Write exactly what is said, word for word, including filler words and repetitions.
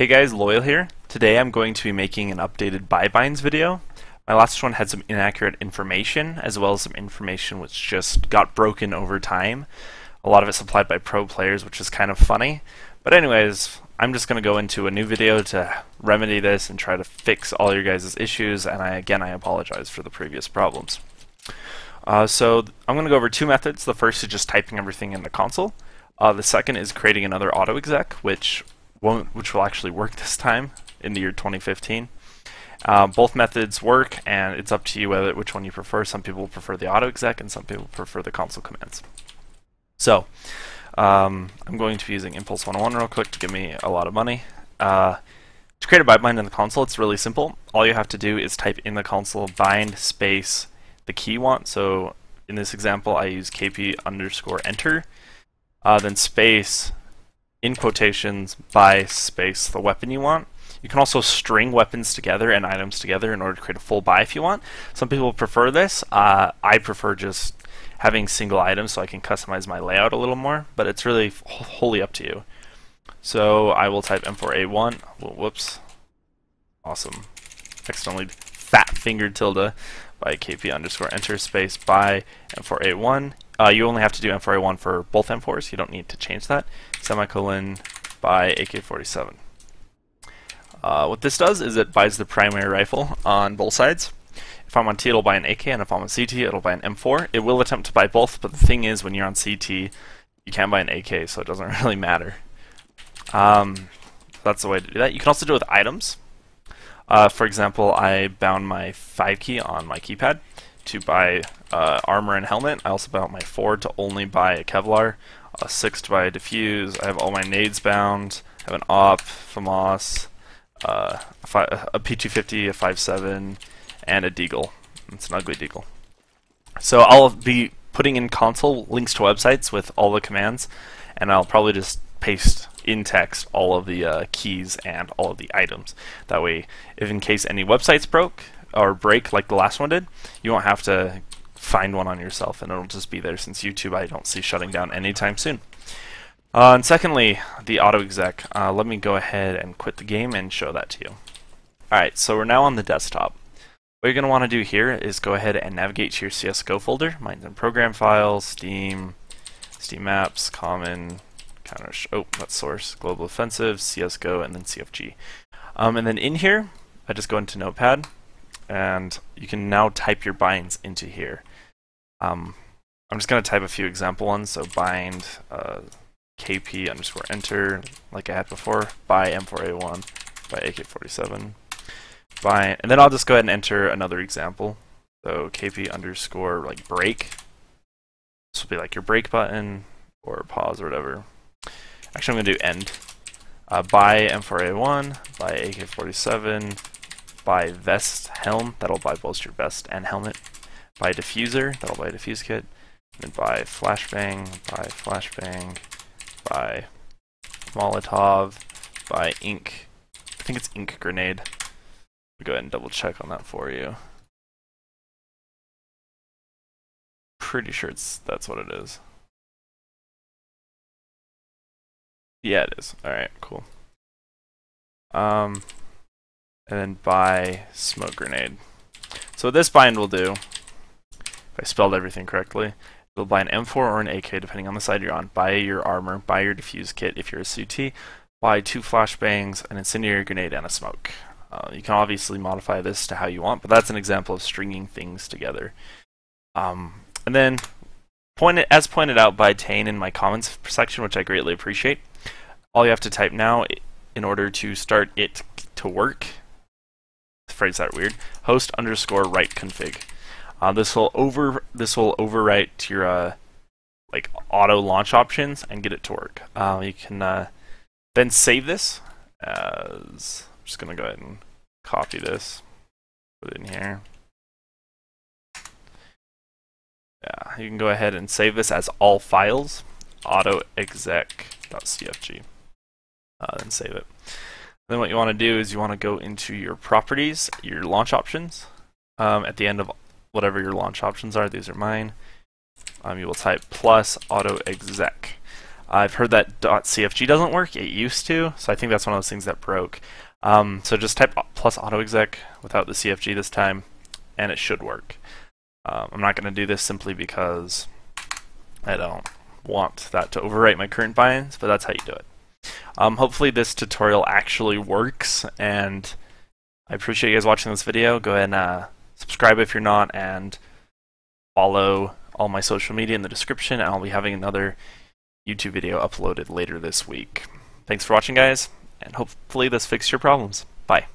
Hey guys, Loyal here. Today I'm going to be making an updated buy binds video. My last one had some inaccurate information, as well as some information which just got broken over time. A lot of it supplied by pro players, which is kind of funny. But anyways, I'm just going to go into a new video to remedy this and try to fix all your guys' issues, and I again I apologize for the previous problems. Uh, so I'm going to go over two methods. The first is just typing everything in the console. Uh, the second is creating another AutoExec, which Won't, which will actually work this time in the year twenty fifteen. Uh, both methods work, and it's up to you whether which one you prefer. Some people prefer the AutoExec, and some people prefer the console commands. So um, I'm going to be using Impulse one oh one real quick to give me a lot of money. Uh, to create a buy bind in the console, it's really simple. All you have to do is type in the console bind space the key you want. So in this example, I use kp underscore enter, uh, then space, in quotations, by space the weapon you want. You can also string weapons together and items together in order to create a full buy if you want. Some people prefer this. Uh, I prefer just having single items so I can customize my layout a little more, but it's really wholly up to you. So I will type M four A one. Whoops. Awesome. Accidentally fat fingered tilde by kp underscore enter space by M four A one. Uh, you only have to do M four A one for both M fours. You don't need to change that. Semicolon by A K forty-seven. Uh, what this does is it buys the primary rifle on both sides. If I'm on T, it'll buy an A K, and if I'm on C T, it'll buy an M four. It will attempt to buy both, but the thing is, when you're on C T, you can't buy an A K, so it doesn't really matter. Um, that's the way to do that. You can also do it with items. Uh, for example, I bound my five key on my keypad to buy uh, armor and helmet. I also bound my four to only buy a Kevlar, a six to buy a defuse. I have all my nades bound. I have an A W P, FAMAS, uh, a P two fifty, a five seven, and a Deagle. It's an ugly Deagle. So I'll be putting in console links to websites with all the commands, and I'll probably just paste in text all of the uh, keys and all of the items. That way, if in case any websites broke, or break like the last one did, you won't have to find one on yourself, and it'll just be there, since YouTube I don't see shutting down anytime soon. Uh, and secondly, the AutoExec. Uh, let me go ahead and quit the game and show that to you. Alright, so we're now on the desktop. What you're going to want to do here is go ahead and navigate to your C S G O folder. Mine's in Program Files, Steam, Steam Maps, Common, Counter, oh, that's Source, Global Offensive, C S G O, and then C F G. Um, and then in here, I just go into Notepad, and you can now type your binds into here. Um, I'm just going to type a few example ones, so bind uh, kp underscore enter, like I had before, by M four A one, by A K forty-seven, by, and then I'll just go ahead and enter another example, so kp underscore like break, this will be like your break button, or pause or whatever. Actually I'm going to do end, uh, by M four A one, by A K forty-seven, by vest helm, that'll buy both your vest and helmet, by diffuser, that'll buy a diffuse kit, and by flashbang, by flashbang, by Molotov, by ink, I think it's ink grenade, I'll go ahead and double check on that for you, pretty sure it's that's what it is, yeah it is, alright cool. Um. And then by smoke grenade. So what this bind will do, if I spelled everything correctly, it'll buy an M four or an A K depending on the side you're on, buy your armor, buy your defuse kit if you're a C T, buy two flashbangs, an incendiary grenade, and a smoke. Uh, you can obviously modify this to how you want, but that's an example of stringing things together. Um, and then, point it, as pointed out by Tane in my comments section, which I greatly appreciate, all you have to type now in order to start it to work, phrase that weird, host underscore write config. Uh, this will over this will overwrite to your uh, like auto launch options and get it to work. Uh, you can uh, then save this as, I'm just gonna go ahead and copy this, put it in here. Yeah, you can go ahead and save this as all files, autoexec.cfg, uh, then save it. Then what you want to do is you want to go into your properties, your launch options. Um, at the end of whatever your launch options are, these are mine. Um, you will type plus AutoExec. I've heard that .cfg doesn't work. It used to, so I think that's one of those things that broke. Um, so just type plus AutoExec without the C F G this time, and it should work. Um, I'm not going to do this simply because I don't want that to overwrite my current binds, but that's how you do it. Um, hopefully this tutorial actually works, and I appreciate you guys watching this video. Go ahead and uh, subscribe if you're not, and follow all my social media in the description, and I'll be having another YouTube video uploaded later this week. Thanks for watching, guys, and hopefully this fixed your problems. Bye.